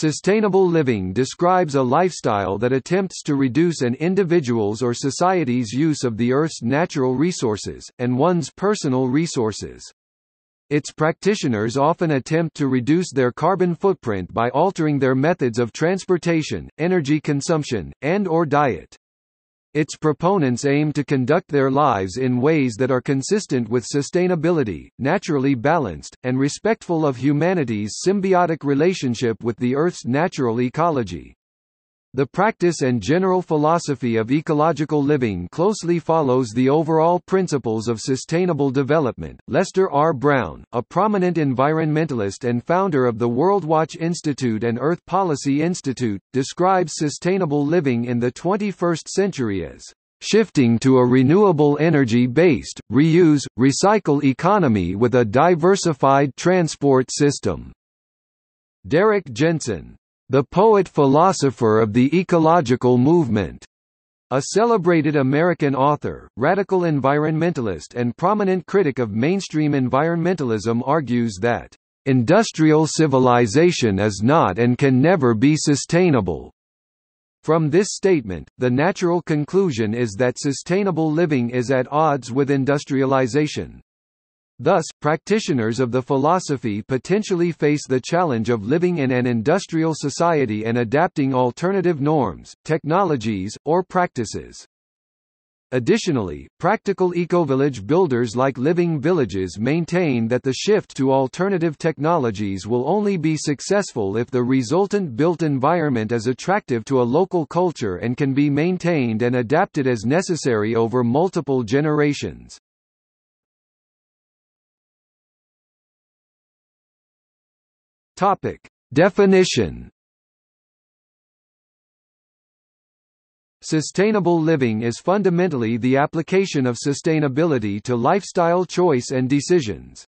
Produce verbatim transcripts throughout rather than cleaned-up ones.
Sustainable living describes a lifestyle that attempts to reduce an individual's or society's use of the Earth's natural resources, and one's personal resources. Its practitioners often attempt to reduce their carbon footprint by altering their methods of transportation, energy consumption, and/or diet. Its proponents aim to conduct their lives in ways that are consistent with sustainability, naturally balanced, and respectful of humanity's symbiotic relationship with the Earth's natural ecology. The practice and general philosophy of ecological living closely follows the overall principles of sustainable development. Lester R. Brown, a prominent environmentalist and founder of the WorldWatch Institute and Earth Policy Institute, describes sustainable living in the twenty-first century as shifting to a renewable energy-based, reuse, recycle economy with a diversified transport system. Derek Jensen, the poet-philosopher of the ecological movement, a celebrated American author, radical environmentalist and prominent critic of mainstream environmentalism, argues that, "...industrial civilization is not and can never be sustainable." From this statement, the natural conclusion is that sustainable living is at odds with industrialization. Thus, practitioners of the philosophy potentially face the challenge of living in an industrial society and adapting alternative norms, technologies, or practices. Additionally, practical eco-village builders like Living Villages maintain that the shift to alternative technologies will only be successful if the resultant built environment is attractive to a local culture and can be maintained and adapted as necessary over multiple generations. Topic. Definition. Sustainable living is fundamentally the application of sustainability to lifestyle choice and decisions.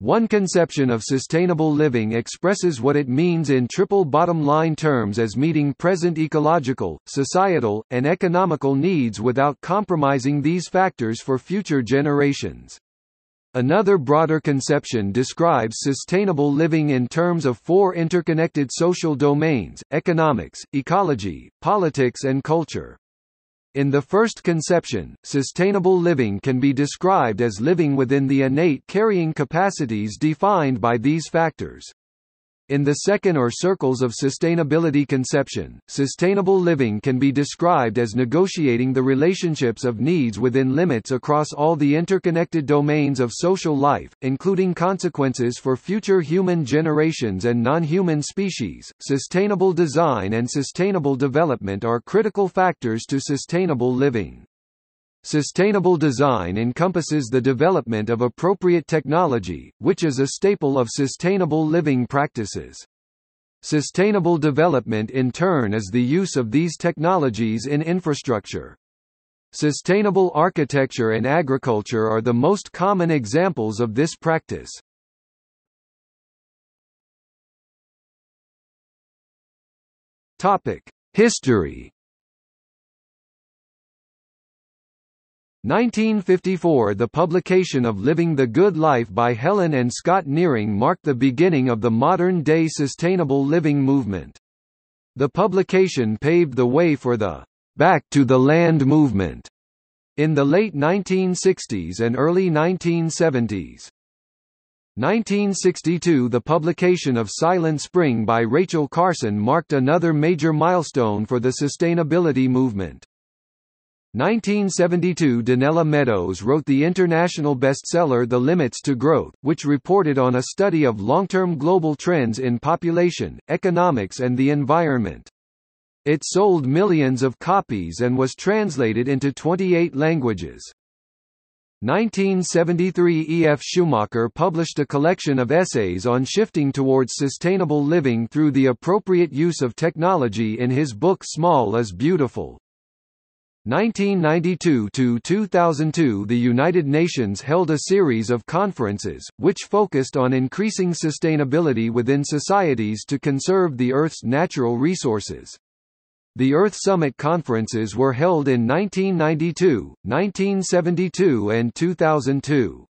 One conception of sustainable living expresses what it means in triple bottom line terms as meeting present ecological, societal, and economical needs without compromising these factors for future generations. Another broader conception describes sustainable living in terms of four interconnected social domains: economics, ecology, politics, and culture. In the first conception, sustainable living can be described as living within the innate carrying capacities defined by these factors. In the second or circles of sustainability conception, sustainable living can be described as negotiating the relationships of needs within limits across all the interconnected domains of social life, including consequences for future human generations and non-human species. Sustainable design and sustainable development are critical factors to sustainable living. Sustainable design encompasses the development of appropriate technology, which is a staple of sustainable living practices. Sustainable development in turn is the use of these technologies in infrastructure. Sustainable architecture and agriculture are the most common examples of this practice. Topic: History. nineteen fifty-four – The publication of Living the Good Life by Helen and Scott Nearing marked the beginning of the modern-day sustainable living movement. The publication paved the way for the "Back to the Land" movement in the late nineteen sixties and early nineteen seventies. nineteen sixty-two – The publication of Silent Spring by Rachel Carson marked another major milestone for the sustainability movement. nineteen seventy-two – Donella Meadows wrote the international bestseller The Limits to Growth, which reported on a study of long-term global trends in population, economics and the environment. It sold millions of copies and was translated into twenty-eight languages. nineteen seventy-three – E. F. Schumacher published a collection of essays on shifting towards sustainable living through the appropriate use of technology in his book Small is Beautiful. nineteen ninety-two to two thousand two – The United Nations held a series of conferences, which focused on increasing sustainability within societies to conserve the Earth's natural resources. The Earth Summit conferences were held in nineteen ninety-two, nineteen seventy-two and two thousand two.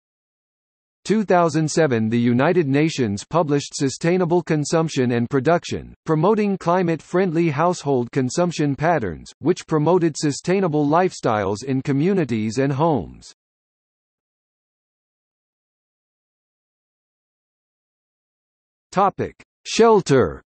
two thousand seven – The United Nations published Sustainable Consumption and Production, promoting climate-friendly household consumption patterns, which promoted sustainable lifestyles in communities and homes. Shelter.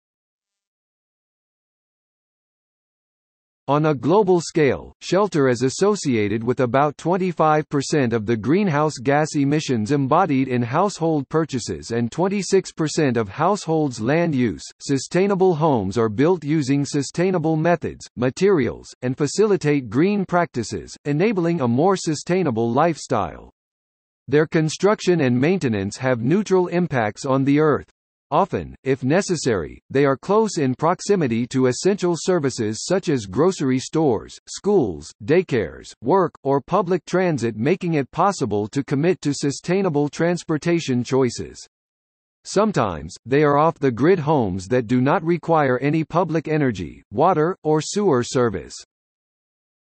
On a global scale, shelter is associated with about twenty-five percent of the greenhouse gas emissions embodied in household purchases and twenty-six percent of households' land use. Sustainable homes are built using sustainable methods, materials, and facilitate green practices, enabling a more sustainable lifestyle. Their construction and maintenance have neutral impacts on the earth. Often, if necessary, they are close in proximity to essential services such as grocery stores, schools, daycares, work, or public transit, making it possible to commit to sustainable transportation choices. Sometimes, they are off-the-grid homes that do not require any public energy, water, or sewer service.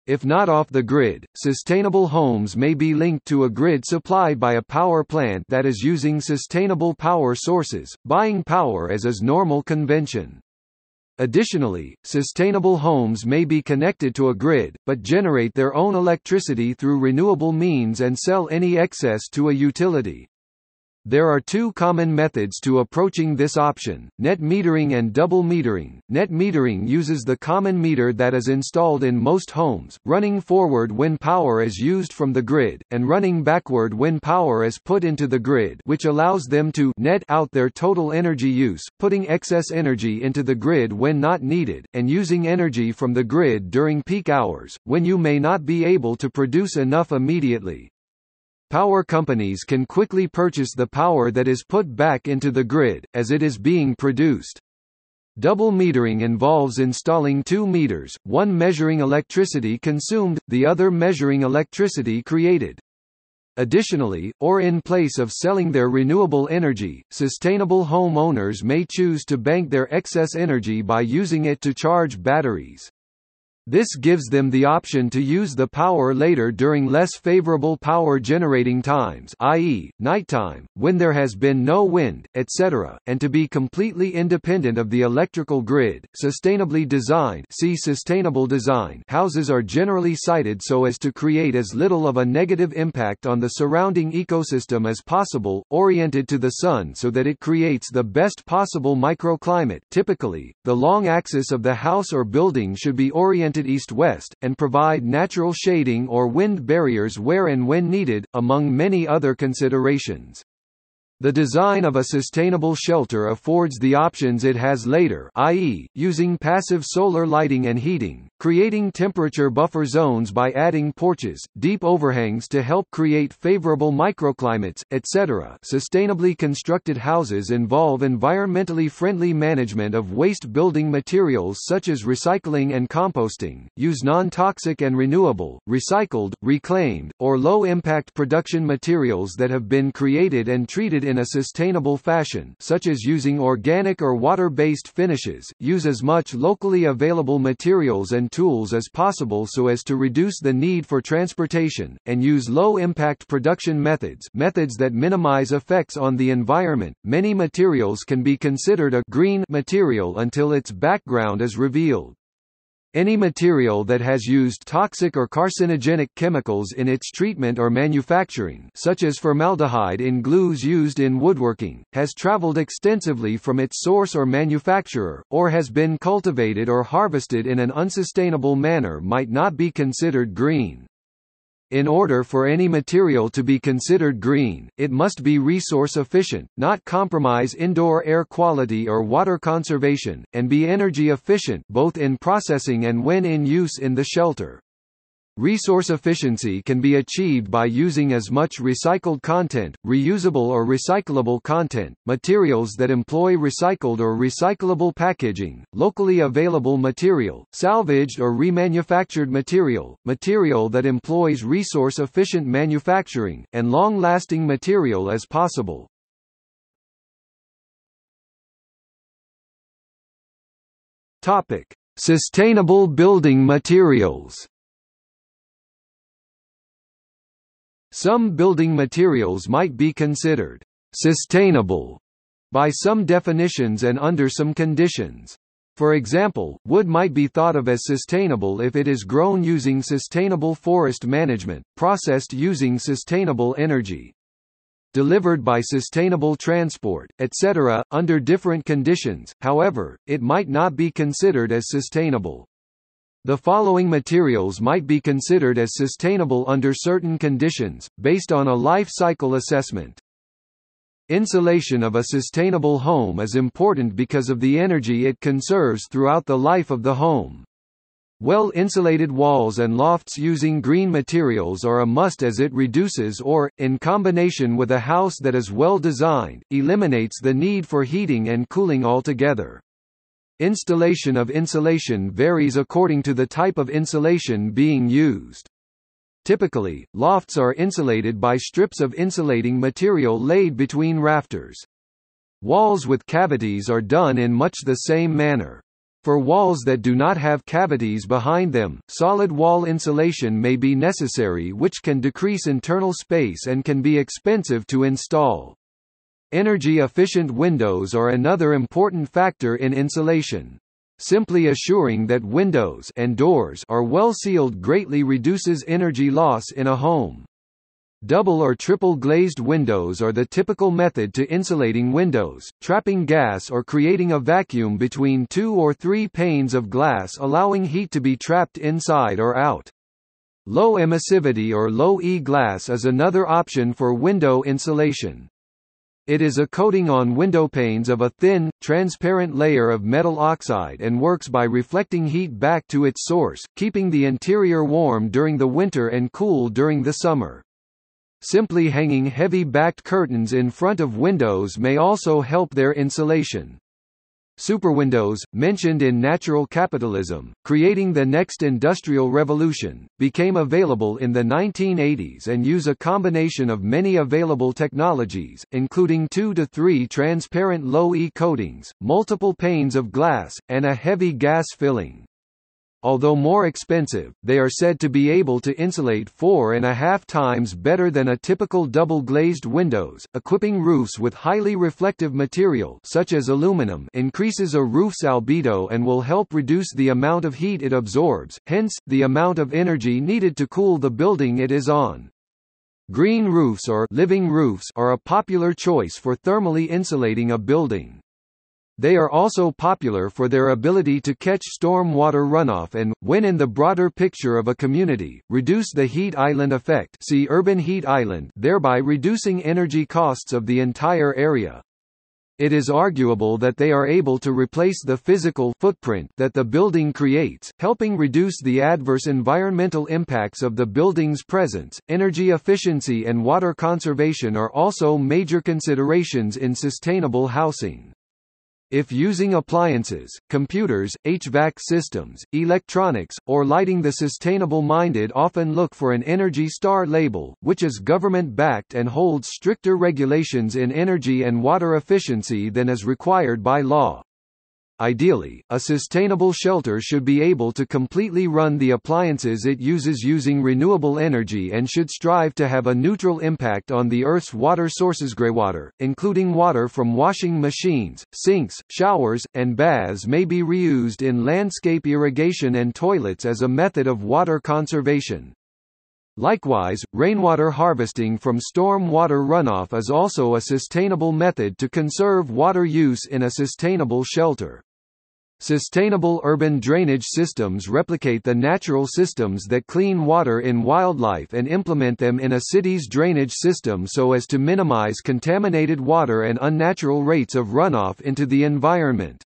If not off the grid, sustainable homes may be linked to a grid supplied by a power plant that is using sustainable power sources, buying power as is normal convention. Additionally, sustainable homes may be connected to a grid, but generate their own electricity through renewable means and sell any excess to a utility. There are two common methods to approaching this option, net metering and double metering. Net metering uses the common meter that is installed in most homes, running forward when power is used from the grid, and running backward when power is put into the grid, which allows them to net out their total energy use, putting excess energy into the grid when not needed, and using energy from the grid during peak hours, when you may not be able to produce enough immediately. Power companies can quickly purchase the power that is put back into the grid, as it is being produced. Double metering involves installing two meters, one measuring electricity consumed, the other measuring electricity created. Additionally, or in place of selling their renewable energy, sustainable home owners may choose to bank their excess energy by using it to charge batteries. This gives them the option to use the power later during less favorable power generating times, that is, nighttime, when there has been no wind, et cetera, and to be completely independent of the electrical grid. Sustainably designed, see sustainable design, houses are generally sited so as to create as little of a negative impact on the surrounding ecosystem as possible, oriented to the sun so that it creates the best possible microclimate. Typically, the long axis of the house or building should be oriented east-west, and provide natural shading or wind barriers where and when needed, among many other considerations. The design of a sustainable shelter affords the options it has later, that is, using passive solar lighting and heating, creating temperature buffer zones by adding porches, deep overhangs to help create favorable microclimates, et cetera. Sustainably constructed houses involve environmentally friendly management of waste building materials such as recycling and composting, use non-toxic and renewable, recycled, reclaimed, or low-impact production materials that have been created and treated in in a sustainable fashion, such as using organic or water-based finishes, use as much locally available materials and tools as possible so as to reduce the need for transportation, and use low-impact production methods, methods that minimize effects on the environment. Many materials can be considered a green material until its background is revealed. Any material that has used toxic or carcinogenic chemicals in its treatment or manufacturing, such as formaldehyde in glues used in woodworking, has traveled extensively from its source or manufacturer, or has been cultivated or harvested in an unsustainable manner, might not be considered green. In order for any material to be considered green, it must be resource efficient, not compromise indoor air quality or water conservation, and be energy efficient both in processing and when in use in the shelter. Resource efficiency can be achieved by using as much recycled content, reusable or recyclable content, materials that employ recycled or recyclable packaging, locally available material, salvaged or remanufactured material, material that employs resource-efficient manufacturing, and long-lasting material as possible. Topic: Sustainable building materials. Some building materials might be considered sustainable by some definitions and under some conditions. For example, wood might be thought of as sustainable if it is grown using sustainable forest management, processed using sustainable energy, delivered by sustainable transport, et cetera. Under different conditions, however, it might not be considered as sustainable. The following materials might be considered as sustainable under certain conditions, based on a life cycle assessment. Insulation of a sustainable home is important because of the energy it conserves throughout the life of the home. Well-insulated walls and lofts using green materials are a must, as it reduces or, in combination with a house that is well designed, eliminates the need for heating and cooling altogether. Installation of insulation varies according to the type of insulation being used. Typically, lofts are insulated by strips of insulating material laid between rafters. Walls with cavities are done in much the same manner. For walls that do not have cavities behind them, solid wall insulation may be necessary, which can decrease internal space and can be expensive to install. Energy-efficient windows are another important factor in insulation. Simply assuring that windows and doors are well sealed greatly reduces energy loss in a home. Double or triple glazed windows are the typical method to insulating windows, trapping gas or creating a vacuum between two or three panes of glass, allowing heat to be trapped inside or out. Low emissivity or low E glass is another option for window insulation. It is a coating on window panes of a thin, transparent layer of metal oxide and works by reflecting heat back to its source, keeping the interior warm during the winter and cool during the summer. Simply hanging heavy backed curtains in front of windows may also help their insulation. Superwindows, mentioned in Natural Capitalism, Creating the Next Industrial Revolution, became available in the nineteen eighties and use a combination of many available technologies, including two to three transparent low-E coatings, multiple panes of glass, and a heavy gas filling. Although more expensive, they are said to be able to insulate four and a half times better than a typical double-glazed windows. Equipping roofs with highly reflective material such as aluminum increases a roof's albedo and will help reduce the amount of heat it absorbs, hence, the amount of energy needed to cool the building it is on. Green roofs or living roofs are a popular choice for thermally insulating a building. They are also popular for their ability to catch storm water runoff and, when in the broader picture of a community, reduce the heat island effect, see urban heat island, thereby reducing energy costs of the entire area. It is arguable that they are able to replace the physical footprint that the building creates, helping reduce the adverse environmental impacts of the building's presence. Energy efficiency and water conservation are also major considerations in sustainable housing. If using appliances, computers, H V A C systems, electronics, or lighting, the sustainable-minded often look for an Energy Star label, which is government-backed and holds stricter regulations in energy and water efficiency than is required by law. Ideally, a sustainable shelter should be able to completely run the appliances it uses using renewable energy and should strive to have a neutral impact on the Earth's water sources. Greywater, including water from washing machines, sinks, showers, and baths, may be reused in landscape irrigation and toilets as a method of water conservation. Likewise, rainwater harvesting from storm water runoff is also a sustainable method to conserve water use in a sustainable shelter. Sustainable urban drainage systems replicate the natural systems that clean water in wildlife and implement them in a city's drainage system so as to minimize contaminated water and unnatural rates of runoff into the environment.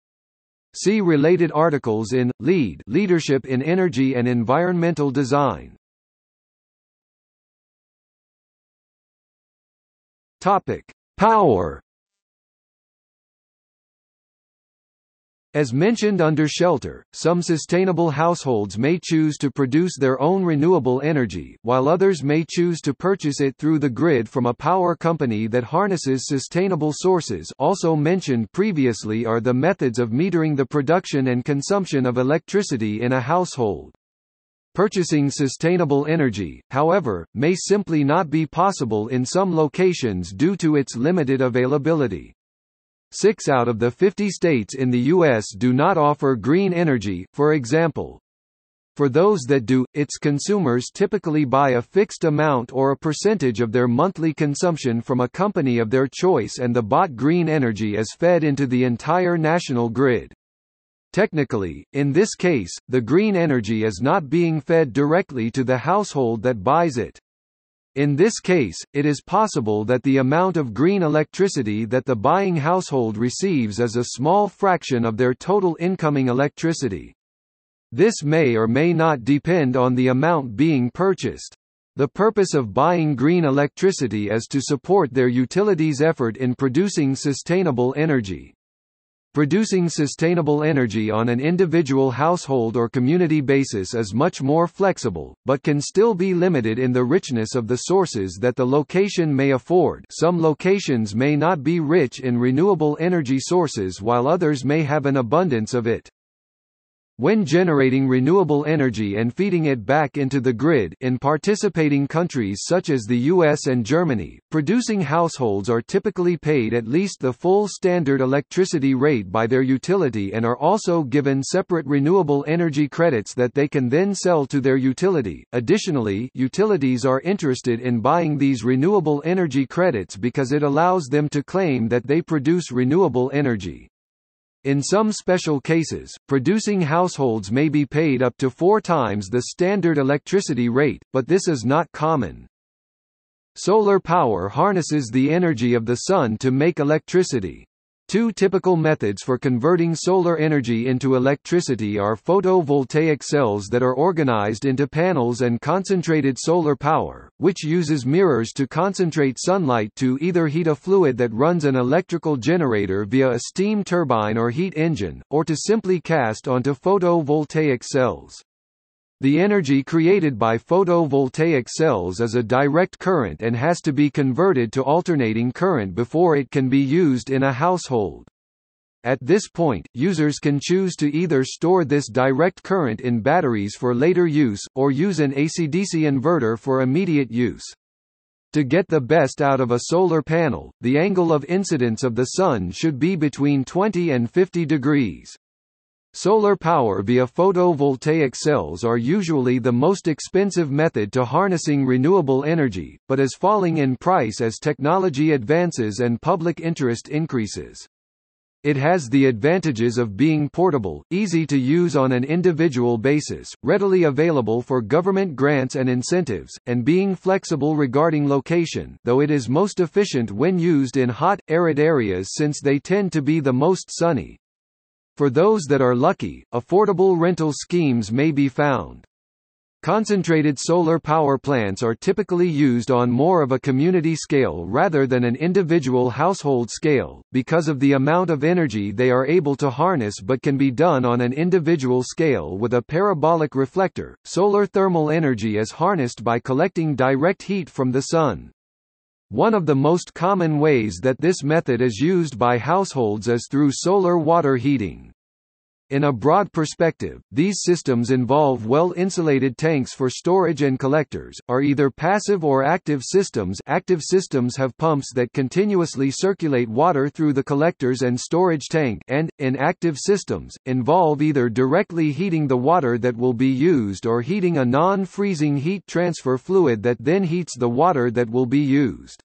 See related articles in LEED, Leadership in Energy and Environmental Design. Topic: Power. As mentioned under shelter, some sustainable households may choose to produce their own renewable energy, while others may choose to purchase it through the grid from a power company that harnesses sustainable sources. Also mentioned previously are the methods of metering the production and consumption of electricity in a household. Purchasing sustainable energy, however, may simply not be possible in some locations due to its limited availability. Six out of the fifty states in the U S do not offer green energy, for example. For those that do, its consumers typically buy a fixed amount or a percentage of their monthly consumption from a company of their choice, and the bought green energy is fed into the entire national grid. Technically, in this case, the green energy is not being fed directly to the household that buys it. In this case, it is possible that the amount of green electricity that the buying household receives is a small fraction of their total incoming electricity. This may or may not depend on the amount being purchased. The purpose of buying green electricity is to support their utilities' effort in producing sustainable energy. Producing sustainable energy on an individual household or community basis is much more flexible, but can still be limited in the richness of the sources that the location may afford. Some locations may not be rich in renewable energy sources while others may have an abundance of it. When generating renewable energy and feeding it back into the grid in participating countries such as the U S and Germany, producing households are typically paid at least the full standard electricity rate by their utility and are also given separate renewable energy credits that they can then sell to their utility. Additionally, utilities are interested in buying these renewable energy credits because it allows them to claim that they produce renewable energy. In some special cases, producing households may be paid up to four times the standard electricity rate, but this is not common. Solar power harnesses the energy of the sun to make electricity. Two typical methods for converting solar energy into electricity are photovoltaic cells that are organized into panels and concentrated solar power, which uses mirrors to concentrate sunlight to either heat a fluid that runs an electrical generator via a steam turbine or heat engine, or to simply cast onto photovoltaic cells. The energy created by photovoltaic cells is a direct current and has to be converted to alternating current before it can be used in a household. At this point, users can choose to either store this direct current in batteries for later use, or use an A C D C inverter for immediate use. To get the best out of a solar panel, the angle of incidence of the sun should be between twenty and fifty degrees. Solar power via photovoltaic cells are usually the most expensive method to harnessing renewable energy, but is falling in price as technology advances and public interest increases. It has the advantages of being portable, easy to use on an individual basis, readily available for government grants and incentives, and being flexible regarding location, though it is most efficient when used in hot, arid areas since they tend to be the most sunny. For those that are lucky, affordable rental schemes may be found. Concentrated solar power plants are typically used on more of a community scale rather than an individual household scale, because of the amount of energy they are able to harness, but can be done on an individual scale with a parabolic reflector. Solar thermal energy is harnessed by collecting direct heat from the sun. One of the most common ways that this method is used by households is through solar water heating. In a broad perspective, these systems involve well-insulated tanks for storage and collectors, are either passive or active systems. Active systems have pumps that continuously circulate water through the collectors and storage tank and, inactive systems, involve either directly heating the water that will be used or heating a non-freezing heat transfer fluid that then heats the water that will be used.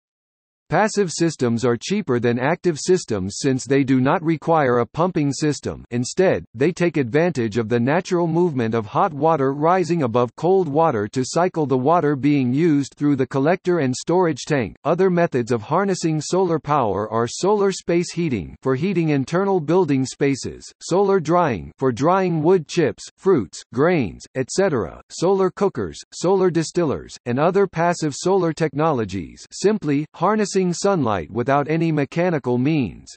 Passive systems are cheaper than active systems since they do not require a pumping system. Instead, they take advantage of the natural movement of hot water rising above cold water to cycle the water being used through the collector and storage tank. Other methods of harnessing solar power are solar space heating for heating internal building spaces, solar drying for drying wood chips, fruits, grains, et cetera, solar cookers, solar distillers, and other passive solar technologies, simply harnessing sunlight without any mechanical means.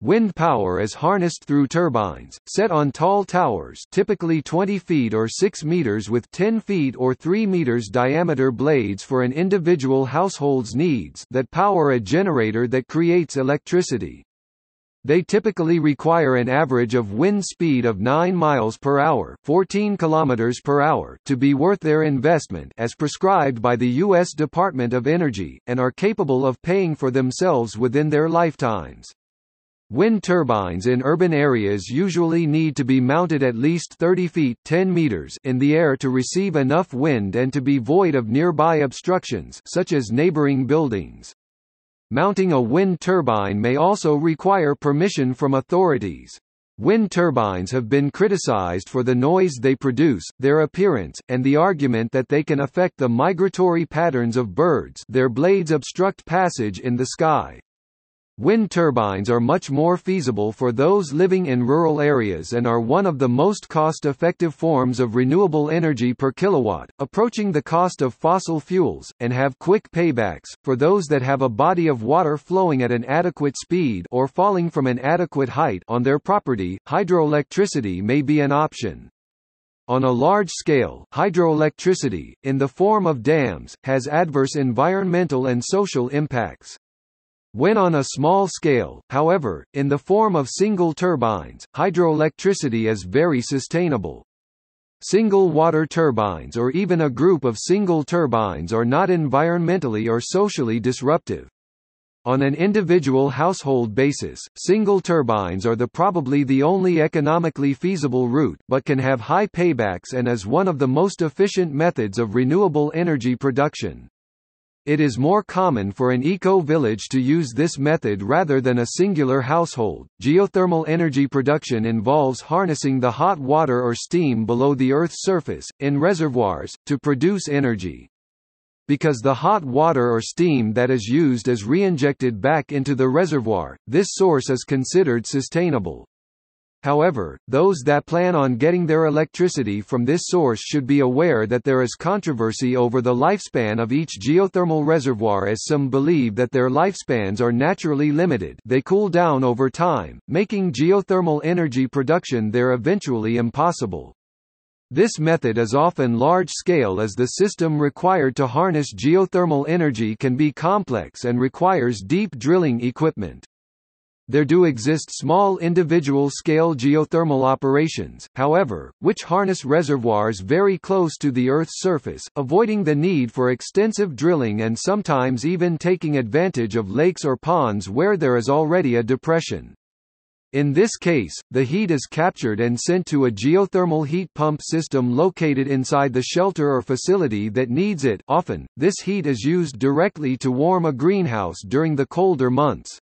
Wind power is harnessed through turbines, set on tall towers typically twenty feet or six meters with ten feet or three meters diameter blades for an individual household's needs that power a generator that creates electricity. They typically require an average of wind speed of nine miles per hour, fourteen kilometers per hour to be worth their investment as prescribed by the U S Department of Energy, and are capable of paying for themselves within their lifetimes. Wind turbines in urban areas usually need to be mounted at least thirty feet ten meters in the air to receive enough wind and to be void of nearby obstructions such as neighboring buildings. Mounting a wind turbine may also require permission from authorities. Wind turbines have been criticized for the noise they produce, their appearance, and the argument that they can affect the migratory patterns of birds. Their blades obstruct passage in the sky. Wind turbines are much more feasible for those living in rural areas and are one of the most cost-effective forms of renewable energy per kilowatt, approaching the cost of fossil fuels, and have quick paybacks. For those that have a body of water flowing at an adequate speed or falling from an adequate height on their property, hydroelectricity may be an option. On a large scale, hydroelectricity, in the form of dams, has adverse environmental and social impacts. When on a small scale, however, in the form of single turbines, hydroelectricity is very sustainable. Single water turbines or even a group of single turbines are not environmentally or socially disruptive. On an individual household basis, single turbines are the probably the only economically feasible route but can have high paybacks and is one of the most efficient methods of renewable energy production. It is more common for an eco-village to use this method rather than a singular household. Geothermal energy production involves harnessing the hot water or steam below the Earth's surface, in reservoirs, to produce energy. Because the hot water or steam that is used is reinjected back into the reservoir, this source is considered sustainable. However, those that plan on getting their electricity from this source should be aware that there is controversy over the lifespan of each geothermal reservoir, as some believe that their lifespans are naturally limited. They cool down over time, making geothermal energy production there eventually impossible. This method is often large-scale as the system required to harness geothermal energy can be complex and requires deep drilling equipment. There do exist small individual-scale geothermal operations, however, which harness reservoirs very close to the Earth's surface, avoiding the need for extensive drilling and sometimes even taking advantage of lakes or ponds where there is already a depression. In this case, the heat is captured and sent to a geothermal heat pump system located inside the shelter or facility that needs it. Often, this heat is used directly to warm a greenhouse during the colder months.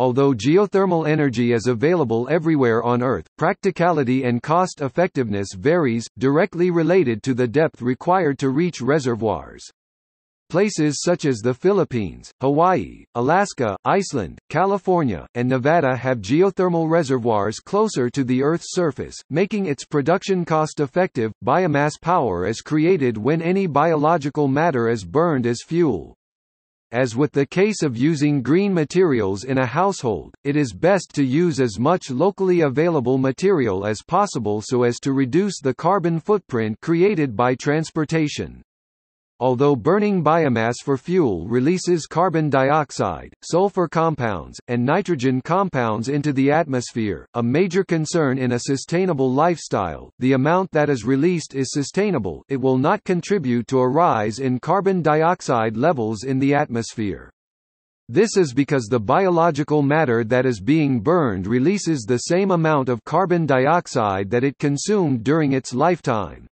Although geothermal energy is available everywhere on Earth, practicality and cost-effectiveness varies, directly related to the depth required to reach reservoirs. Places such as the Philippines, Hawaii, Alaska, Iceland, California, and Nevada have geothermal reservoirs closer to the Earth's surface, making its production cost-effective. Biomass power is created when any biological matter is burned as fuel. As with the case of using green materials in a household, it is best to use as much locally available material as possible so as to reduce the carbon footprint created by transportation. Although burning biomass for fuel releases carbon dioxide, sulfur compounds, and nitrogen compounds into the atmosphere, a major concern in a sustainable lifestyle, the amount that is released is sustainable. It will not contribute to a rise in carbon dioxide levels in the atmosphere. This is because the biological matter that is being burned releases the same amount of carbon dioxide that it consumed during its lifetime.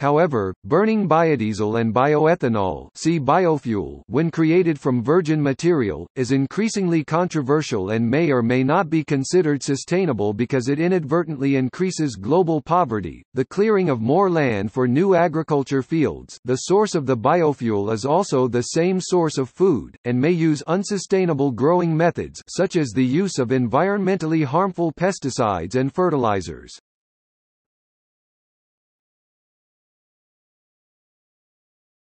However, burning biodiesel and bioethanol, see biofuel, when created from virgin material, is increasingly controversial and may or may not be considered sustainable because it inadvertently increases global poverty. The clearing of more land for new agriculture fields, the source of the biofuel is also the same source of food, and may use unsustainable growing methods such as the use of environmentally harmful pesticides and fertilizers.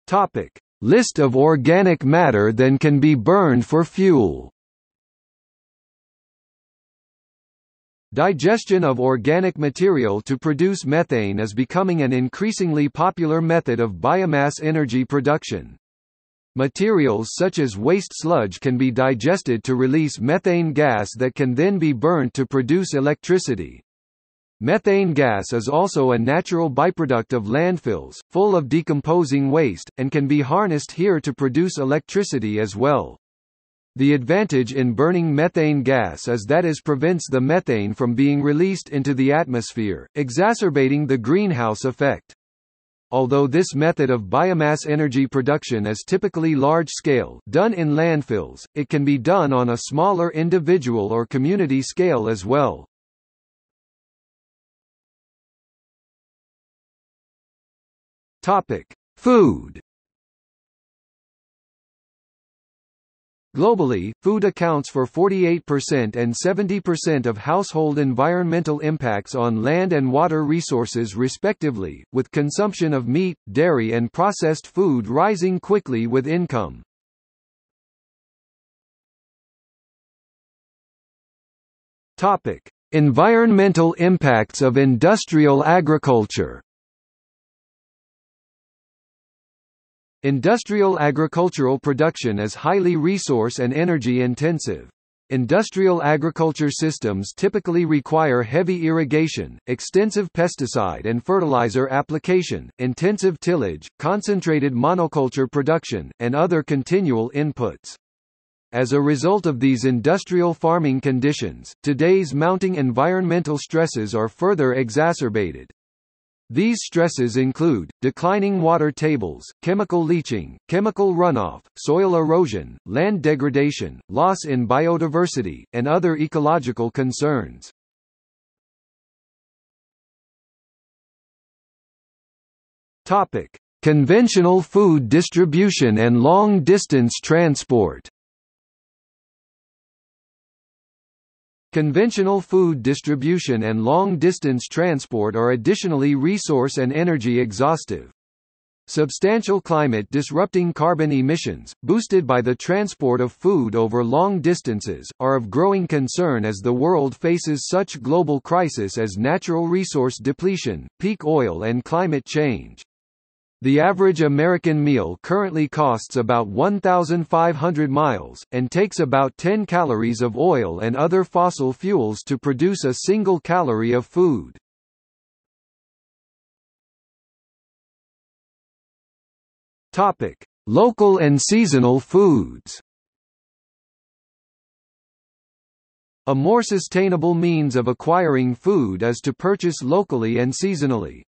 Topic: List of organic matter that can be burned for fuel. Digestion of organic material to produce methane is becoming an increasingly popular method of biomass energy production. Materials such as waste sludge can be digested to release methane gas that can then be burnt to produce electricity. Methane gas is also a natural byproduct of landfills, full of decomposing waste, and can be harnessed here to produce electricity as well. The advantage in burning methane gas is that it prevents the methane from being released into the atmosphere, exacerbating the greenhouse effect. Although this method of biomass energy production is typically large-scale, done in landfills, it can be done on a smaller individual or community scale as well. Topic: Food. Globally, food accounts for forty-eight percent and seventy percent of household environmental impacts on land and water resources respectively, with consumption of meat, dairy and processed food rising quickly with income. Topic: Environmental impacts of industrial agriculture. Industrial agricultural production is highly resource and energy intensive. Industrial agriculture systems typically require heavy irrigation, extensive pesticide and fertilizer application, intensive tillage, concentrated monoculture production, and other continual inputs. As a result of these industrial farming conditions, today's mounting environmental stresses are further exacerbated. These stresses include declining water tables, chemical leaching, chemical runoff, soil erosion, land degradation, loss in biodiversity, and other ecological concerns. Topic: Conventional food distribution and long-distance transport. Conventional food distribution and long-distance transport are additionally resource and energy exhaustive. Substantial climate-disrupting carbon emissions, boosted by the transport of food over long distances, are of growing concern as the world faces such global crises as natural resource depletion, peak oil and climate change. The average American meal currently costs about one thousand five hundred miles, and takes about ten calories of oil and other fossil fuels to produce a single calorie of food. Topic: Local and seasonal foods. A more sustainable means of acquiring food is to purchase locally and seasonally.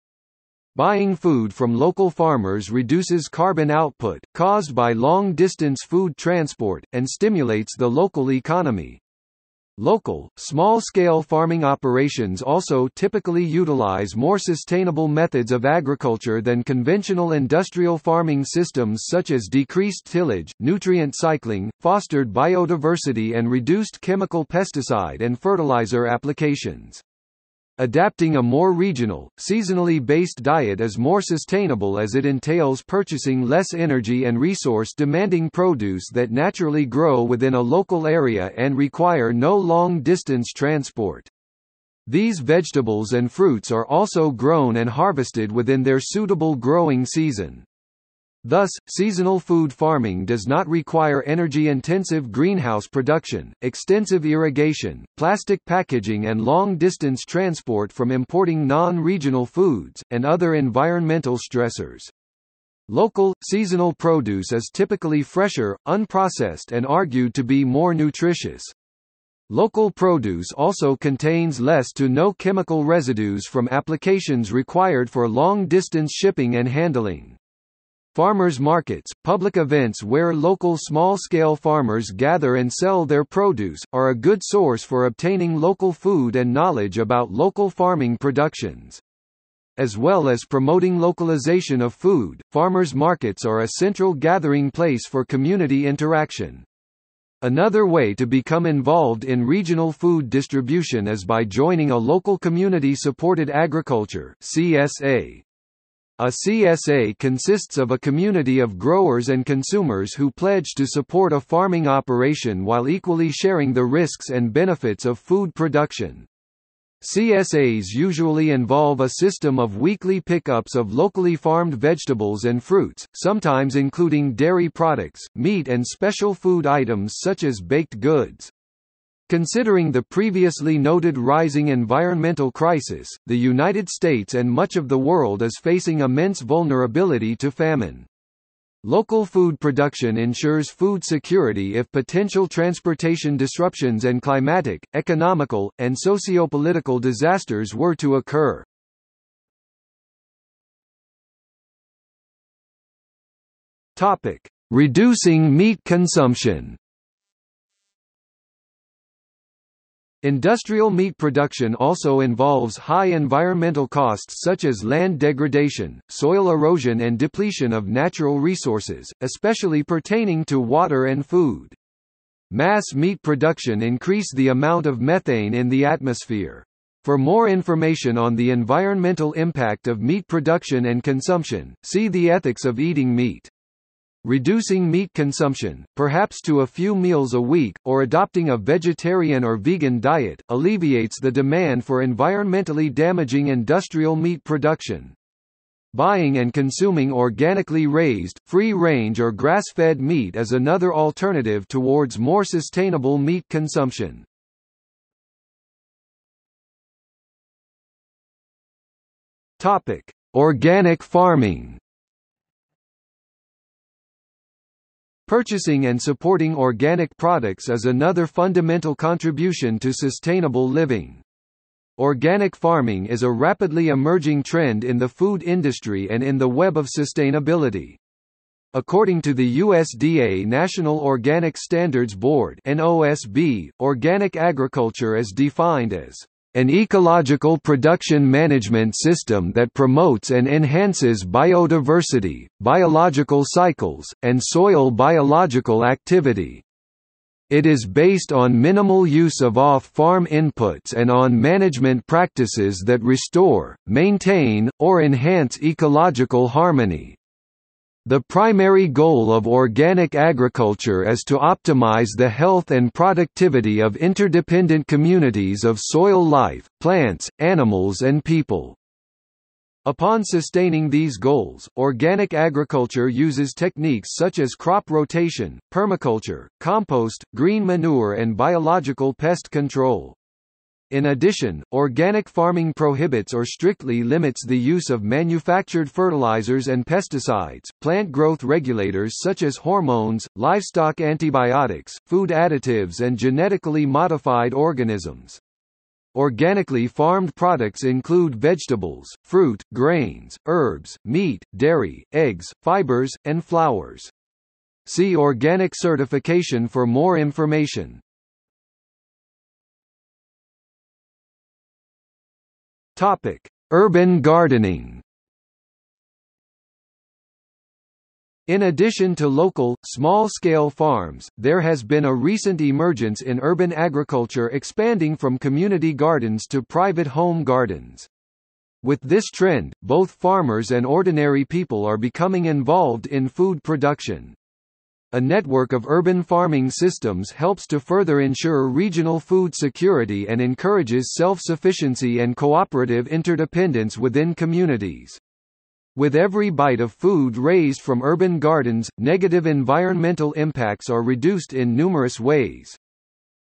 Buying food from local farmers reduces carbon output, caused by long-distance food transport, and stimulates the local economy. Local, small-scale farming operations also typically utilize more sustainable methods of agriculture than conventional industrial farming systems, such as decreased tillage, nutrient cycling, fostered biodiversity and reduced chemical pesticide and fertilizer applications. Adapting a more regional, seasonally based diet is more sustainable as it entails purchasing less energy and resource-demanding produce that naturally grow within a local area and require no long-distance transport. These vegetables and fruits are also grown and harvested within their suitable growing season. Thus, seasonal food farming does not require energy-intensive greenhouse production, extensive irrigation, plastic packaging and long-distance transport from importing non-regional foods, and other environmental stressors. Local, seasonal produce is typically fresher, unprocessed and argued to be more nutritious. Local produce also contains less to no chemical residues from applications required for long-distance shipping and handling. Farmers' markets, public events where local small-scale farmers gather and sell their produce, are a good source for obtaining local food and knowledge about local farming productions. As well as promoting localization of food, farmers' markets are a central gathering place for community interaction. Another way to become involved in regional food distribution is by joining a local community-supported agriculture (C S A). A C S A consists of a community of growers and consumers who pledge to support a farming operation while equally sharing the risks and benefits of food production. C S As usually involve a system of weekly pickups of locally farmed vegetables and fruits, sometimes including dairy products, meat and special food items such as baked goods. Considering the previously noted rising environmental crisis, the United States and much of the world is facing immense vulnerability to famine. Local food production ensures food security if potential transportation disruptions and climatic, economical, and socio-political disasters were to occur. Topic: Reducing meat consumption. Industrial meat production also involves high environmental costs such as land degradation, soil erosion and depletion of natural resources, especially pertaining to water and food. Mass meat production increases the amount of methane in the atmosphere. For more information on the environmental impact of meat production and consumption, see The Ethics of Eating Meat. Reducing meat consumption, perhaps to a few meals a week, or adopting a vegetarian or vegan diet, alleviates the demand for environmentally damaging industrial meat production. Buying and consuming organically raised, free-range or grass-fed meat is another alternative towards more sustainable meat consumption. Topic: Organic farming. Purchasing and supporting organic products is another fundamental contribution to sustainable living. Organic farming is a rapidly emerging trend in the food industry and in the web of sustainability. According to the U S D A National Organic Standards Board (N O S B), organic agriculture is defined as an ecological production management system that promotes and enhances biodiversity, biological cycles, and soil biological activity. It is based on minimal use of off-farm inputs and on management practices that restore, maintain, or enhance ecological harmony. The primary goal of organic agriculture is to optimize the health and productivity of interdependent communities of soil life, plants, animals and people. Upon sustaining these goals, organic agriculture uses techniques such as crop rotation, permaculture, compost, green manure and biological pest control. In addition, organic farming prohibits or strictly limits the use of manufactured fertilizers and pesticides, plant growth regulators such as hormones, livestock antibiotics, food additives and genetically modified organisms. Organically farmed products include vegetables, fruit, grains, herbs, meat, dairy, eggs, fibers, and flowers. See organic certification for more information. Topic: Urban gardening. In addition to local, small-scale farms, there has been a recent emergence in urban agriculture expanding from community gardens to private home gardens. With this trend, both farmers and ordinary people are becoming involved in food production. A network of urban farming systems helps to further ensure regional food security and encourages self-sufficiency and cooperative interdependence within communities. With every bite of food raised from urban gardens, negative environmental impacts are reduced in numerous ways.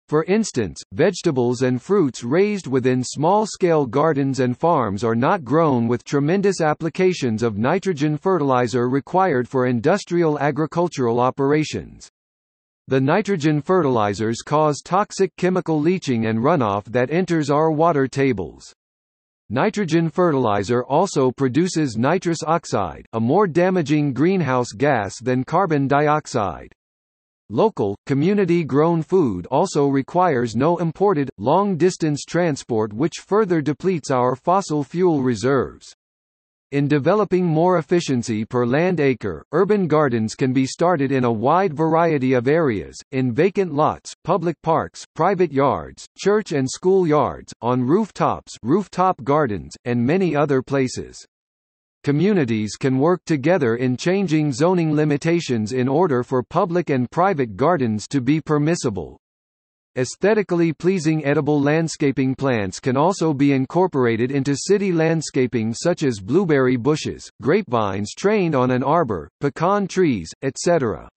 For instance, vegetables and fruits raised within small-scale gardens and farms are not grown with tremendous applications of nitrogen fertilizer required for industrial agricultural operations. The nitrogen fertilizers cause toxic chemical leaching and runoff that enters our water tables. Nitrogen fertilizer also produces nitrous oxide, a more damaging greenhouse gas than carbon dioxide. Local, community-grown food also requires no imported, long-distance transport, which further depletes our fossil fuel reserves. In developing more efficiency per land acre, urban gardens can be started in a wide variety of areas, in vacant lots, public parks, private yards, church and school yards, on rooftops, rooftop gardens, and many other places. Communities can work together in changing zoning limitations in order for public and private gardens to be permissible. Aesthetically pleasing edible landscaping plants can also be incorporated into city landscaping such as blueberry bushes, grapevines trained on an arbor, pecan trees, et cetera.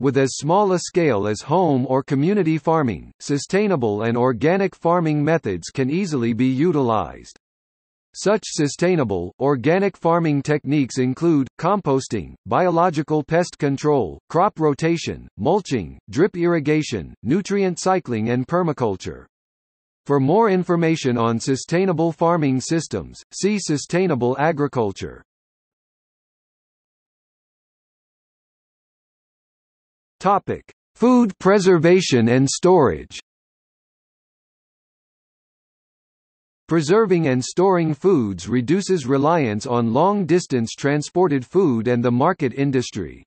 With as small a scale as home or community farming, sustainable and organic farming methods can easily be utilized. Such sustainable, organic farming techniques include, composting, biological pest control, crop rotation, mulching, drip irrigation, nutrient cycling and permaculture. For more information on sustainable farming systems, see Sustainable Agriculture. Topic: Food preservation and storage. Preserving and storing foods reduces reliance on long-distance transported food and the market industry.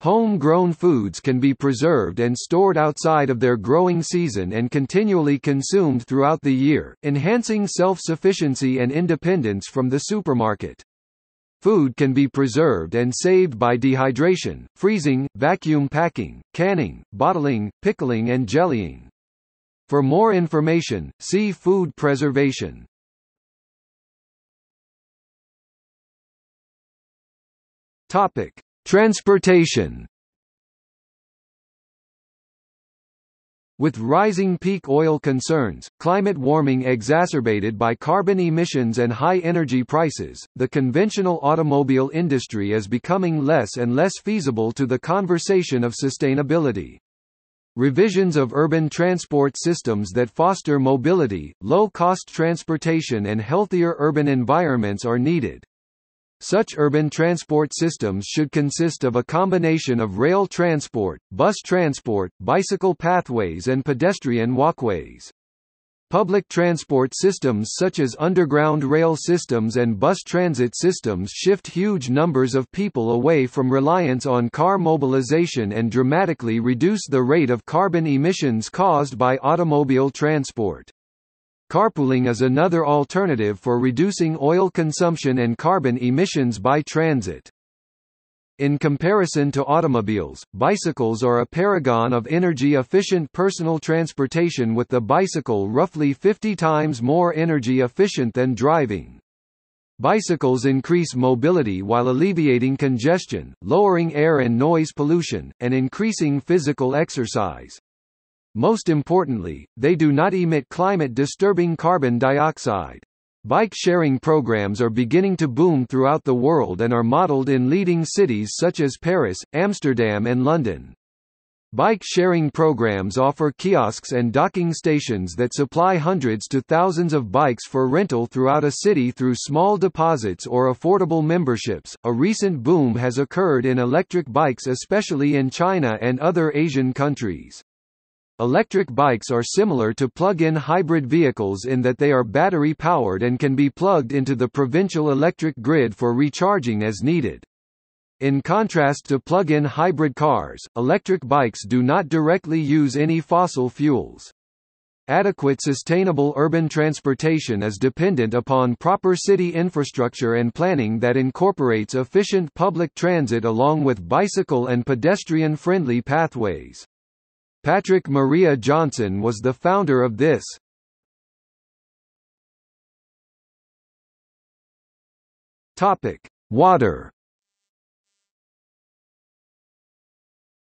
Home-grown foods can be preserved and stored outside of their growing season and continually consumed throughout the year, enhancing self-sufficiency and independence from the supermarket. Food can be preserved and saved by dehydration, freezing, vacuum packing, canning, bottling, pickling and jellying. For more information, see food preservation. Topic: Transportation. With rising peak oil concerns, climate warming exacerbated by carbon emissions and high energy prices, the conventional automobile industry is becoming less and less feasible to the conversation of sustainability. Revisions of urban transport systems that foster mobility, low-cost transportation and healthier urban environments are needed. Such urban transport systems should consist of a combination of rail transport, bus transport, bicycle pathways and pedestrian walkways. Public transport systems such as underground rail systems and bus transit systems shift huge numbers of people away from reliance on car mobilization and dramatically reduce the rate of carbon emissions caused by automobile transport. Carpooling is another alternative for reducing oil consumption and carbon emissions by transit. In comparison to automobiles, bicycles are a paragon of energy-efficient personal transportation, with the bicycle roughly fifty times more energy-efficient than driving. Bicycles increase mobility while alleviating congestion, lowering air and noise pollution, and increasing physical exercise. Most importantly, they do not emit climate-disturbing carbon dioxide. Bike sharing programs are beginning to boom throughout the world and are modeled in leading cities such as Paris, Amsterdam and London. Bike sharing programs offer kiosks and docking stations that supply hundreds to thousands of bikes for rental throughout a city through small deposits or affordable memberships. A recent boom has occurred in electric bikes, especially in China and other Asian countries. Electric bikes are similar to plug-in hybrid vehicles in that they are battery-powered and can be plugged into the provincial electric grid for recharging as needed. In contrast to plug-in hybrid cars, electric bikes do not directly use any fossil fuels. Adequate sustainable urban transportation is dependent upon proper city infrastructure and planning that incorporates efficient public transit along with bicycle and pedestrian-friendly pathways. Patrick Maria Johnson was the founder of this. Topic: Water.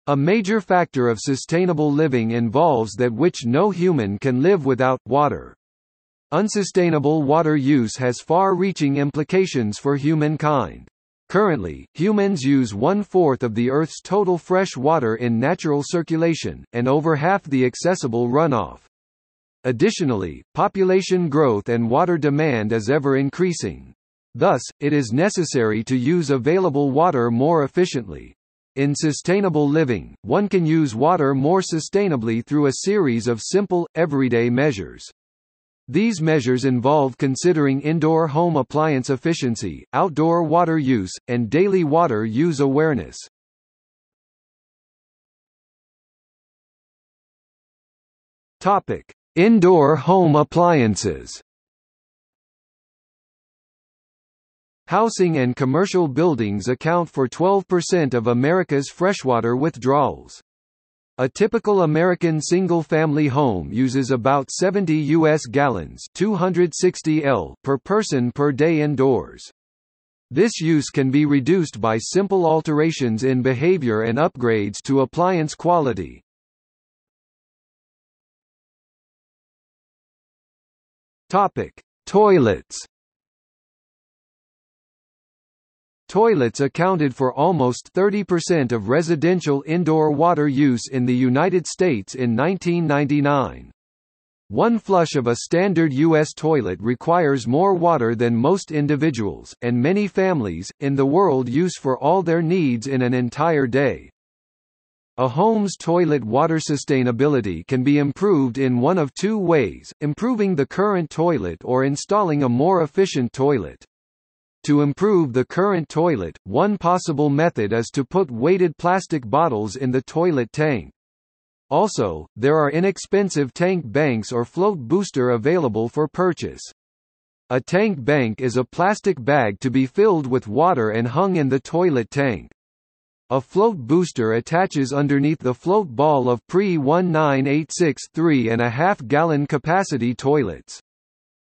A major factor of sustainable living involves that which no human can live without: water. Unsustainable water use has far-reaching implications for humankind. Currently, humans use one-fourth of the Earth's total fresh water in natural circulation, and over half the accessible runoff. Additionally, population growth and water demand is ever increasing. Thus, it is necessary to use available water more efficiently. In sustainable living, one can use water more sustainably through a series of simple, everyday measures. These measures involve considering indoor home appliance efficiency, outdoor water use, and daily water use awareness. Topic: Indoor home appliances. Housing and commercial buildings account for twelve percent of America's freshwater withdrawals. A typical American single-family home uses about seventy U S gallons (two hundred sixty liters) per person per day indoors. This use can be reduced by simple alterations in behavior and upgrades to appliance quality. Topic: Toilets. Toilets accounted for almost thirty percent of residential indoor water use in the United States in nineteen ninety-nine. One flush of a standard U S toilet requires more water than most individuals, and many families, in the world use for all their needs in an entire day. A home's toilet water sustainability can be improved in one of two ways: improving the current toilet or installing a more efficient toilet. To improve the current toilet, one possible method is to put weighted plastic bottles in the toilet tank. Also, there are inexpensive tank banks or float booster available for purchase. A tank bank is a plastic bag to be filled with water and hung in the toilet tank. A float booster attaches underneath the float ball of pre nineteen eighty-six three and a half gallon capacity toilets.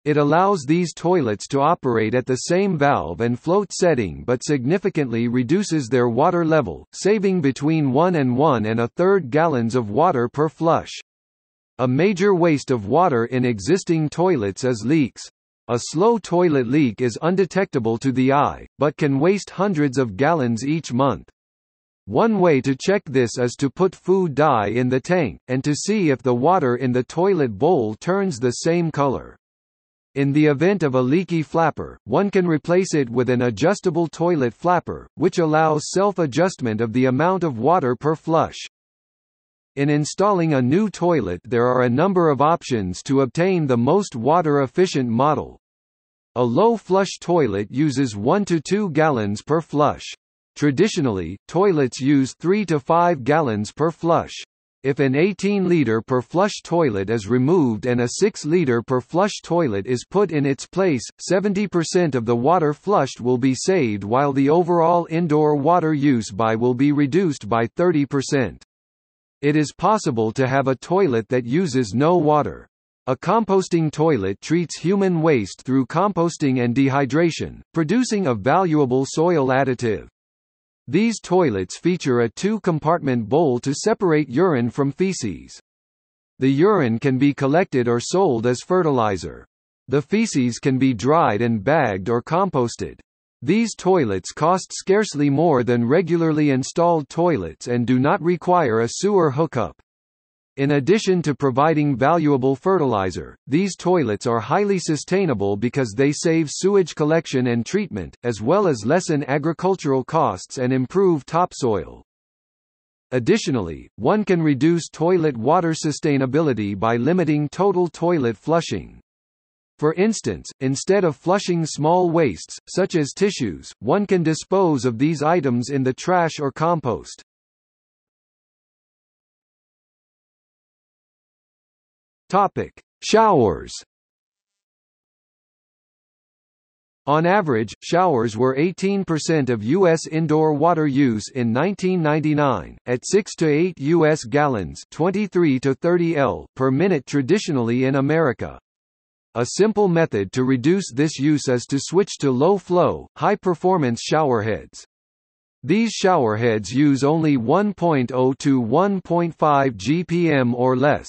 It allows these toilets to operate at the same valve and float setting but significantly reduces their water level, saving between one and one and a third gallons of water per flush. A major waste of water in existing toilets is leaks. A slow toilet leak is undetectable to the eye, but can waste hundreds of gallons each month. One way to check this is to put food dye in the tank, and to see if the water in the toilet bowl turns the same color. In the event of a leaky flapper, one can replace it with an adjustable toilet flapper, which allows self-adjustment of the amount of water per flush. In installing a new toilet, there are a number of options to obtain the most water-efficient model. A low-flush toilet uses one to two gallons per flush. Traditionally, toilets use three to five gallons per flush. If an eighteen liter per flush toilet is removed and a six liter per flush toilet is put in its place, seventy percent of the water flushed will be saved while the overall indoor water use by will be reduced by thirty percent. It is possible to have a toilet that uses no water. A composting toilet treats human waste through composting and dehydration, producing a valuable soil additive. These toilets feature a two-compartment bowl to separate urine from feces. The urine can be collected or sold as fertilizer. The feces can be dried and bagged or composted. These toilets cost scarcely more than regularly installed toilets and do not require a sewer hookup. In addition to providing valuable fertilizer, these toilets are highly sustainable because they save sewage collection and treatment, as well as lessen agricultural costs and improve topsoil. Additionally, one can reduce toilet water sustainability by limiting total toilet flushing. For instance, instead of flushing small wastes, such as tissues, one can dispose of these items in the trash or compost. Topic: Showers. On average, showers were eighteen percent of U S indoor water use in nineteen ninety-nine, at six to eight U S gallons (twenty-three to thirty liters) per minute traditionally in America. A simple method to reduce this use is to switch to low-flow, high-performance showerheads. These showerheads use only one point zero to one point five G P M or less.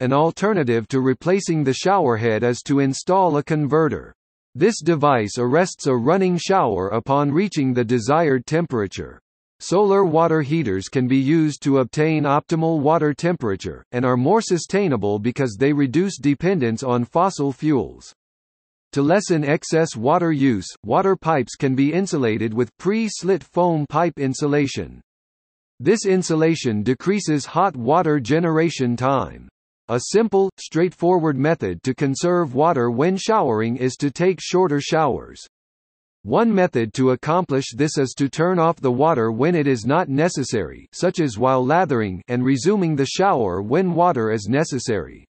An alternative to replacing the showerhead is to install a converter. This device arrests a running shower upon reaching the desired temperature. Solar water heaters can be used to obtain optimal water temperature, and are more sustainable because they reduce dependence on fossil fuels. To lessen excess water use, water pipes can be insulated with pre-slit foam pipe insulation. This insulation decreases hot water generation time. A simple, straightforward method to conserve water when showering is to take shorter showers. One method to accomplish this is to turn off the water when it is not necessary, such as while lathering, and resuming the shower when water is necessary.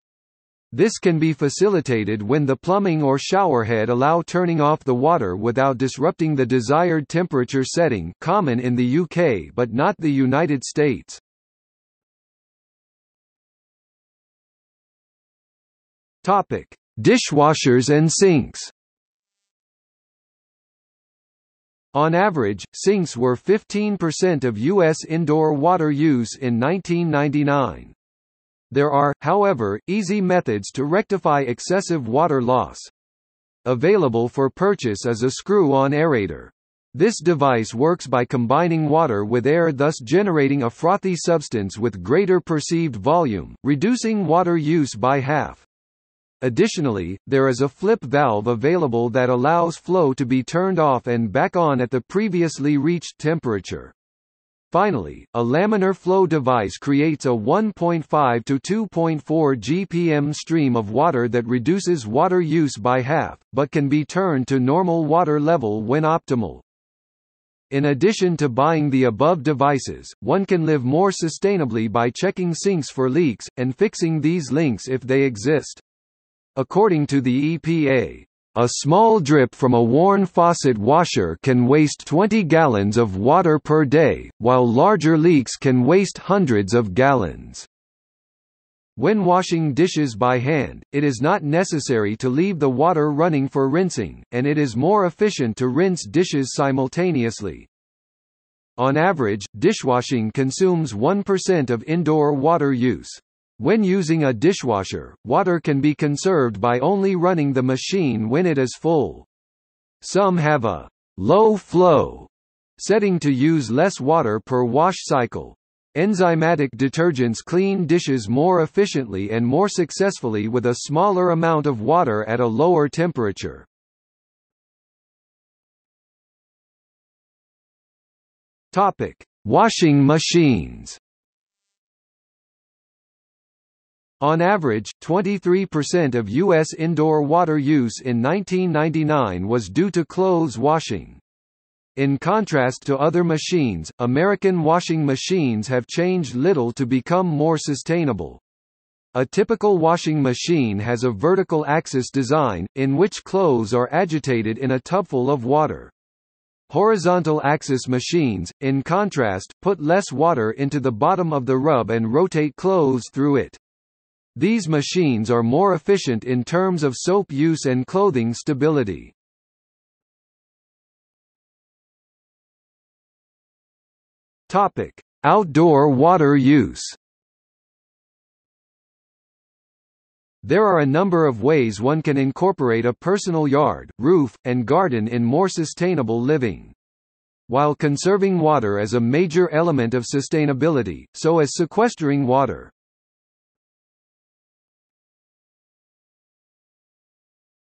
This can be facilitated when the plumbing or showerhead allow turning off the water without disrupting the desired temperature setting, common in the U K but not the United States. Topic: Dishwashers and sinks. On average, sinks were fifteen percent of U S indoor water use in nineteen ninety-nine. There are, however, easy methods to rectify excessive water loss. Available for purchase is a screw-on aerator. This device works by combining water with air, thus generating a frothy substance with greater perceived volume, reducing water use by half. Additionally, there is a flip valve available that allows flow to be turned off and back on at the previously reached temperature. Finally, a laminar flow device creates a one point five to two point four G P M stream of water that reduces water use by half, but can be turned to normal water level when optimal. In addition to buying the above devices, one can live more sustainably by checking sinks for leaks, and fixing these leaks if they exist. According to the E P A, a small drip from a worn faucet washer can waste twenty gallons of water per day, while larger leaks can waste hundreds of gallons. When washing dishes by hand, it is not necessary to leave the water running for rinsing, and it is more efficient to rinse dishes simultaneously. On average, dishwashing consumes one percent of indoor water use. When using a dishwasher, water can be conserved by only running the machine when it is full. Some have a low flow setting to use less water per wash cycle. Enzymatic detergents clean dishes more efficiently and more successfully with a smaller amount of water at a lower temperature. Topic: Washing machines. On average, twenty-three percent of U S indoor water use in nineteen ninety-nine was due to clothes washing. In contrast to other machines, American washing machines have changed little to become more sustainable. A typical washing machine has a vertical axis design, in which clothes are agitated in a tubful of water. Horizontal axis machines, in contrast, put less water into the bottom of the tub and rotate clothes through it. These machines are more efficient in terms of soap use and clothing stability. Topic: Outdoor water use. There are a number of ways one can incorporate a personal yard, roof, and garden in more sustainable living. While conserving water is a major element of sustainability, so is sequestering water.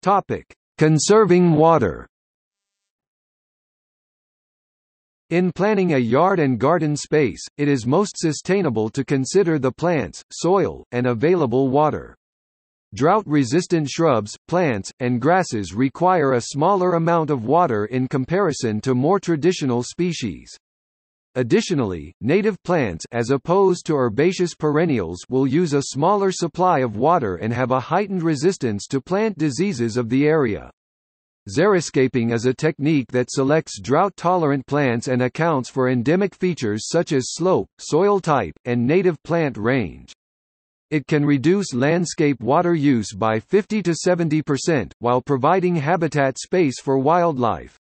Topic: Conserving water. In planning a yard and garden space, it is most sustainable to consider the plants, soil, and available water. Drought-resistant shrubs, plants, and grasses require a smaller amount of water in comparison to more traditional species. Additionally, native plants as opposed to herbaceous perennials will use a smaller supply of water and have a heightened resistance to plant diseases of the area. Xeriscaping is a technique that selects drought-tolerant plants and accounts for endemic features such as slope, soil type, and native plant range. It can reduce landscape water use by fifty to seventy percent, while providing habitat space for wildlife.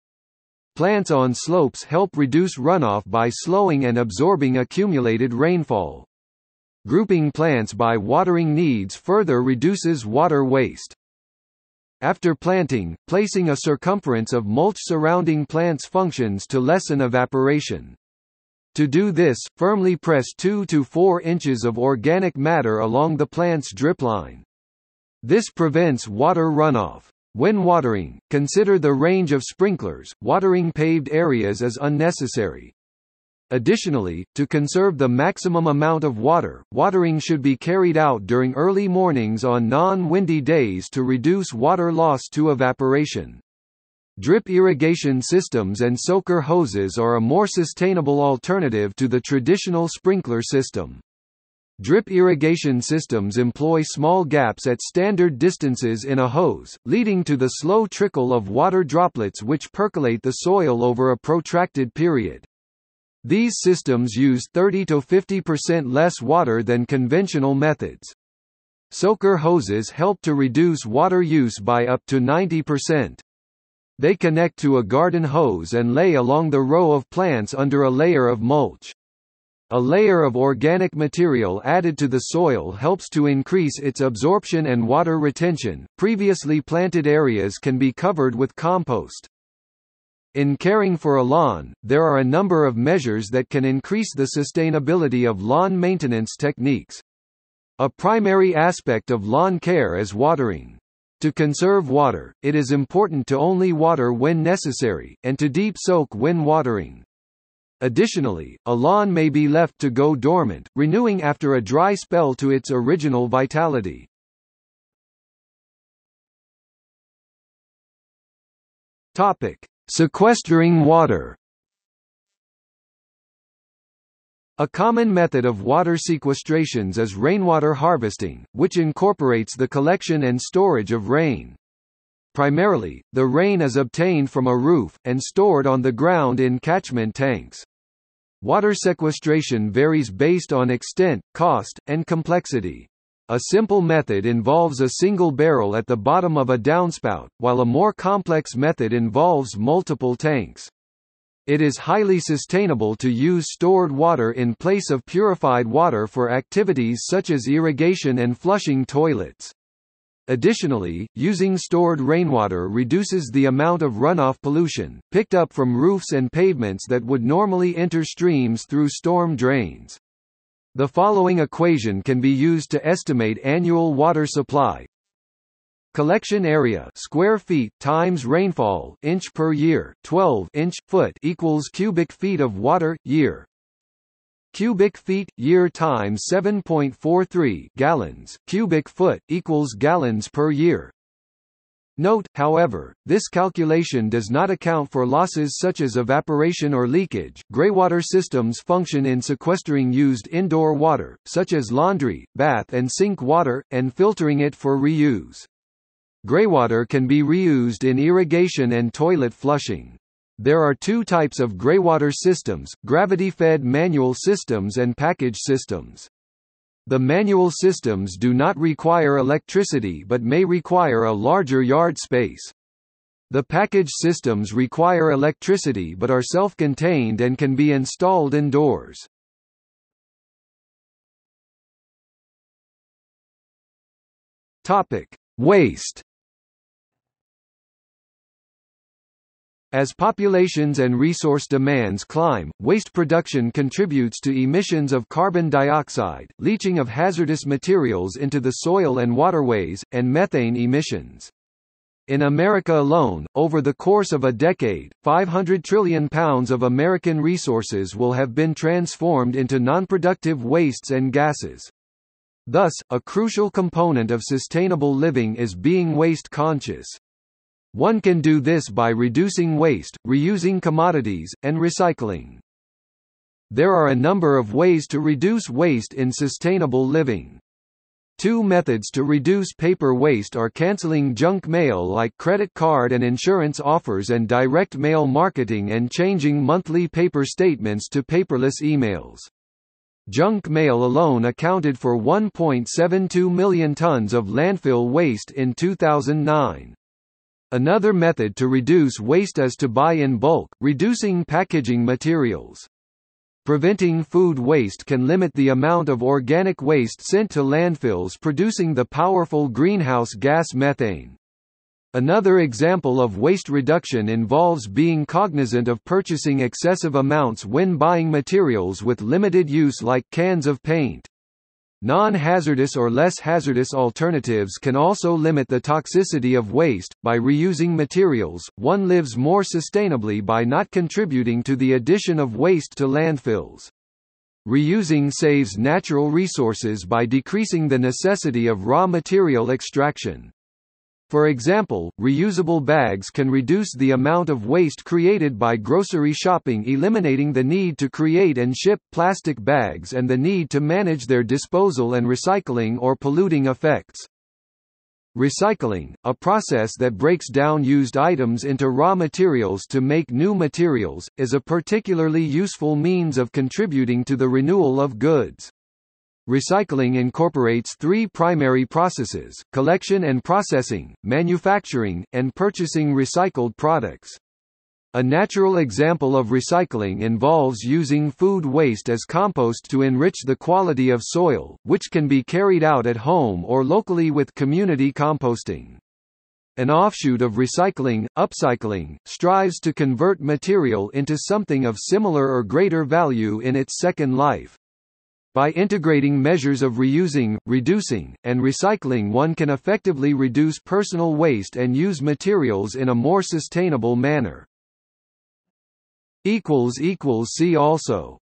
Plants on slopes help reduce runoff by slowing and absorbing accumulated rainfall. Grouping plants by watering needs further reduces water waste. After planting, placing a circumference of mulch surrounding plants functions to lessen evaporation. To do this, firmly press two to four inches of organic matter along the plant's dripline. This prevents water runoff. When watering, consider the range of sprinklers. Watering paved areas is unnecessary. Additionally, to conserve the maximum amount of water, watering should be carried out during early mornings on non-windy days to reduce water loss to evaporation. Drip irrigation systems and soaker hoses are a more sustainable alternative to the traditional sprinkler system. Drip irrigation systems employ small gaps at standard distances in a hose, leading to the slow trickle of water droplets which percolate the soil over a protracted period. These systems use thirty to fifty percent less water than conventional methods. Soaker hoses help to reduce water use by up to ninety percent. They connect to a garden hose and lay along the row of plants under a layer of mulch. A layer of organic material added to the soil helps to increase its absorption and water retention. Previously planted areas can be covered with compost. In caring for a lawn, there are a number of measures that can increase the sustainability of lawn maintenance techniques. A primary aspect of lawn care is watering. To conserve water, it is important to only water when necessary, and to deep soak when watering. Additionally, a lawn may be left to go dormant, renewing after a dry spell to its original vitality. Topic: Sequestering water. A common method of water sequestrations is rainwater harvesting, which incorporates the collection and storage of rain. Primarily, the rain is obtained from a roof, and stored on the ground in catchment tanks. Water sequestration varies based on extent, cost, and complexity. A simple method involves a single barrel at the bottom of a downspout, while a more complex method involves multiple tanks. It is highly sustainable to use stored water in place of purified water for activities such as irrigation and flushing toilets. Additionally, using stored rainwater reduces the amount of runoff pollution, picked up from roofs and pavements that would normally enter streams through storm drains. The following equation can be used to estimate annual water supply. Collection area square feet times rainfall inch per year twelve inch foot equals cubic feet of water year. Cubic feet year times seven point four three gallons cubic foot equals gallons per year. Note, however, this calculation does not account for losses such as evaporation or leakage. Greywater systems function in sequestering used indoor water, such as laundry, bath and sink water, and filtering it for reuse. Greywater can be reused in irrigation and toilet flushing. There are two types of greywater systems: gravity-fed manual systems and package systems. The manual systems do not require electricity but may require a larger yard space. The package systems require electricity but are self-contained and can be installed indoors. Topic: Waste. As populations and resource demands climb, waste production contributes to emissions of carbon dioxide, leaching of hazardous materials into the soil and waterways, and methane emissions. In America alone, over the course of a decade, five hundred trillion pounds of American resources will have been transformed into nonproductive wastes and gases. Thus, a crucial component of sustainable living is being waste conscious. One can do this by reducing waste, reusing commodities, and recycling. There are a number of ways to reduce waste in sustainable living. Two methods to reduce paper waste are cancelling junk mail like credit card and insurance offers and direct mail marketing, and changing monthly paper statements to paperless emails. Junk mail alone accounted for one point seven two million tons of landfill waste in two thousand nine. Another method to reduce waste is to buy in bulk, reducing packaging materials. Preventing food waste can limit the amount of organic waste sent to landfills, producing the powerful greenhouse gas methane. Another example of waste reduction involves being cognizant of purchasing excessive amounts when buying materials with limited use, like cans of paint. Non-hazardous or less hazardous alternatives can also limit the toxicity of waste. By reusing materials, one lives more sustainably by not contributing to the addition of waste to landfills. Reusing saves natural resources by decreasing the necessity of raw material extraction. For example, reusable bags can reduce the amount of waste created by grocery shopping, eliminating the need to create and ship plastic bags and the need to manage their disposal and recycling or polluting effects. Recycling, a process that breaks down used items into raw materials to make new materials, is a particularly useful means of contributing to the renewal of goods. Recycling incorporates three primary processes: collection and processing, manufacturing, and purchasing recycled products. A natural example of recycling involves using food waste as compost to enrich the quality of soil, which can be carried out at home or locally with community composting. An offshoot of recycling, upcycling, strives to convert material into something of similar or greater value in its second life. By integrating measures of reusing, reducing, and recycling, one can effectively reduce personal waste and use materials in a more sustainable manner. See also